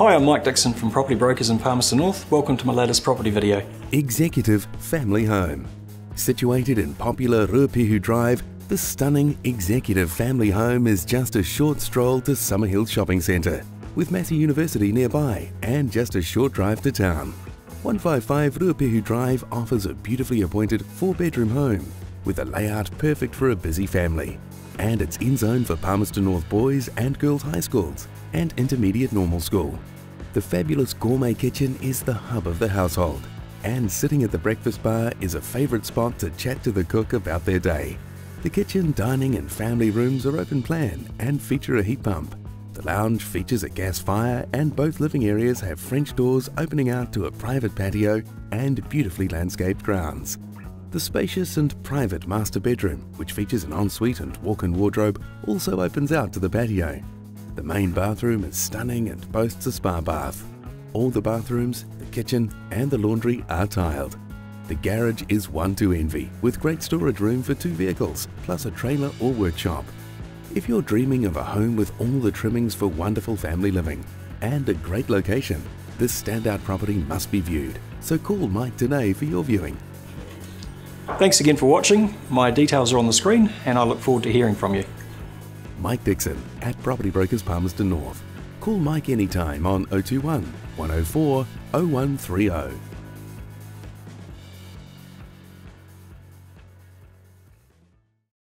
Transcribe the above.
Hi, I'm Mike Dixon from Property Brokers in Palmerston North. Welcome to my latest property video. Executive family home. Situated in popular Ruapehu Drive, the stunning executive family home is just a short stroll to Summerhill Shopping Centre, with Massey University nearby and just a short drive to town. 155 Ruapehu Drive offers a beautifully appointed four-bedroom home with a layout perfect for a busy family. And it's in zone for Palmerston North Boys and Girls High Schools and Intermediate Normal School. The fabulous gourmet kitchen is the hub of the household, and sitting at the breakfast bar is a favourite spot to chat to the cook about their day. The kitchen, dining and family rooms are open plan and feature a heat pump. The lounge features a gas fire and both living areas have French doors opening out to a private patio and beautifully landscaped grounds. The spacious and private master bedroom, which features an ensuite and walk-in wardrobe, also opens out to the patio. The main bathroom is stunning and boasts a spa bath. All the bathrooms, the kitchen and the laundry are tiled. The garage is one to envy, with great storage room for two vehicles, plus a trailer or workshop. If you're dreaming of a home with all the trimmings for wonderful family living and a great location, this standout property must be viewed. So call Mike today for your viewing. Thanks again for watching. My details are on the screen and I look forward to hearing from you. Mike Dixon at Property Brokers Palmerston North. Call Mike anytime on 021 104 0130.